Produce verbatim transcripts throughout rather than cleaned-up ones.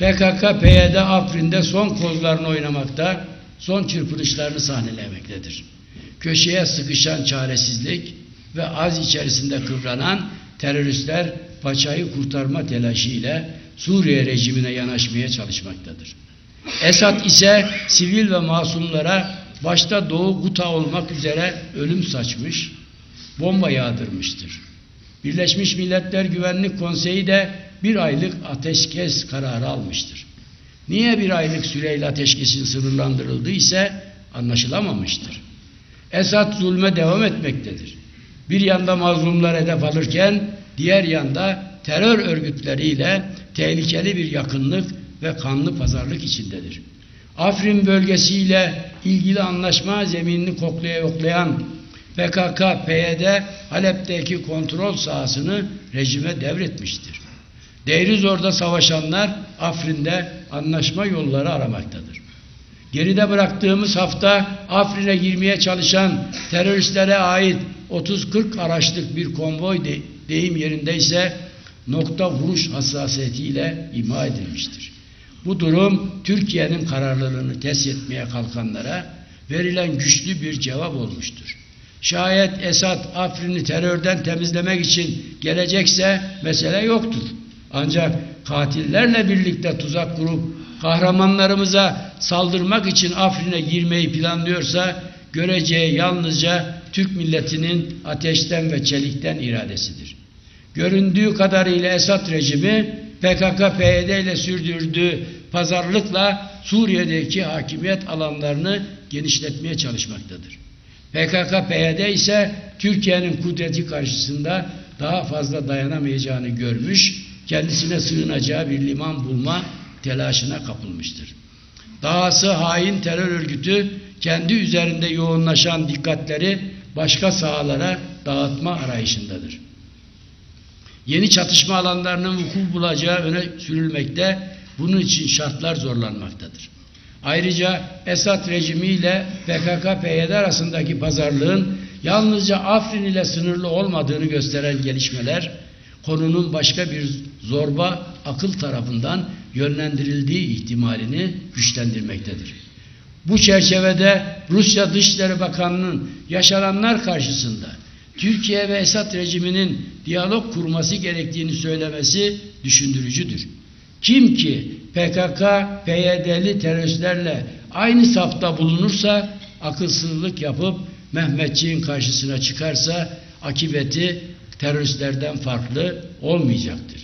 P K K, P Y D Afrin'de son kozlarını oynamakta, son çırpınışlarını sahnelemektedir. Köşeye sıkışan çaresizlik ve az içerisinde kıvranan teröristler paçayı kurtarma telaşıyla Suriye rejimine yanaşmaya çalışmaktadır. Esad ise sivil ve masumlara başta Doğu Guta olmak üzere ölüm saçmış, bomba yağdırmıştır. Birleşmiş Milletler Güvenlik Konseyi de bir aylık ateşkes kararı almıştır. Niye bir aylık süreyle ateşkesin sınırlandırıldığı ise anlaşılamamıştır. Esad zulme devam etmektedir. Bir yanda mazlumlar hedef alırken diğer yanda terör örgütleriyle tehlikeli bir yakınlık ve kanlı pazarlık içindedir. Afrin bölgesiyle ilgili anlaşma zeminini koklaya yoklayan P K K, P Y D Halep'teki kontrol sahasını rejime devretmiştir. Deirizor'da savaşanlar Afrin'de anlaşma yolları aramaktadır. Geride bıraktığımız hafta Afrin'e girmeye çalışan teröristlere ait otuz kırk araçlık bir konvoy de, deyim yerindeyse nokta vuruş hassasiyetiyle imha edilmiştir. Bu durum Türkiye'nin kararlılığını test etmeye kalkanlara verilen güçlü bir cevap olmuştur. Şayet Esad Afrin'i terörden temizlemek için gelecekse mesele yoktur. Ancak katillerle birlikte tuzak kurup kahramanlarımıza saldırmak için Afrin'e girmeyi planlıyorsa göreceği yalnızca Türk milletinin ateşten ve çelikten iradesidir. Göründüğü kadarıyla Esad rejimi P K K P Y D ile sürdürdüğü pazarlıkla Suriye'deki hakimiyet alanlarını genişletmeye çalışmaktadır. P K K P Y D ise Türkiye'nin kudreti karşısında daha fazla dayanamayacağını görmüş, kendisine sığınacağı bir liman bulma telaşına kapılmıştır. Dahası hain terör örgütü kendi üzerinde yoğunlaşan dikkatleri başka sahalara dağıtma arayışındadır. Yeni çatışma alanlarının vuku bulacağı öne sürülmekte, bunun için şartlar zorlanmaktadır. Ayrıca Esad rejimi ile P K K P Y D arasındaki pazarlığın yalnızca Afrin ile sınırlı olmadığını gösteren gelişmeler, konunun başka bir zorba akıl tarafından yönlendirildiği ihtimalini güçlendirmektedir. Bu çerçevede Rusya Dışişleri Bakanı'nın yaşananlar karşısında Türkiye ve Esad rejiminin diyalog kurması gerektiğini söylemesi düşündürücüdür. Kim ki P K K P Y D'li teröristlerle aynı safta bulunursa, akılsızlık yapıp Mehmetçik'in karşısına çıkarsa akıbeti teröristlerden farklı olmayacaktır.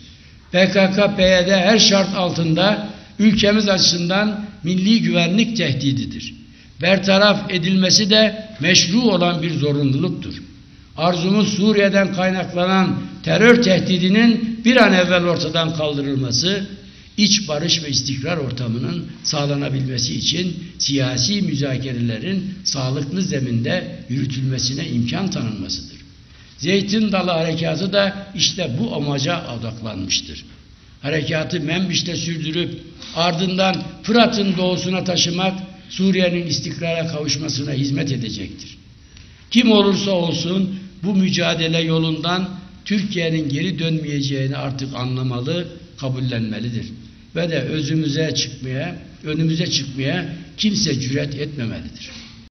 P K K P Y D her şart altında ülkemiz açısından milli güvenlik tehdididir. Bertaraf edilmesi de meşru olan bir zorunluluktur. Arzumuz Suriye'den kaynaklanan terör tehdidinin bir an evvel ortadan kaldırılması, iç barış ve istikrar ortamının sağlanabilmesi için siyasi müzakerelerin sağlıklı zeminde yürütülmesine imkan tanınmasıdır. Zeytin Dalı harekatı da işte bu amaca odaklanmıştır. Harekatı Menbiş'te sürdürüp ardından Fırat'ın doğusuna taşımak Suriye'nin istikrara kavuşmasına hizmet edecektir. Kim olursa olsun bu mücadele yolundan Türkiye'nin geri dönmeyeceğini artık anlamalı, kabullenmelidir. Ve de özümüze çıkmaya, önümüze çıkmaya kimse cüret etmemelidir.